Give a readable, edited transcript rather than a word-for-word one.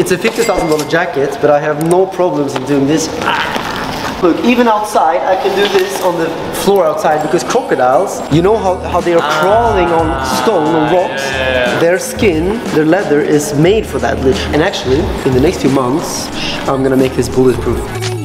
It's a $50,000 jacket, but I have no problems in doing this. Look, even outside, I can do this on the floor outside, because crocodiles, you know how they are crawling on stone, on rocks? Yeah. Their skin, their leather is made for that. And actually, in the next few months, I'm gonna make this bulletproof.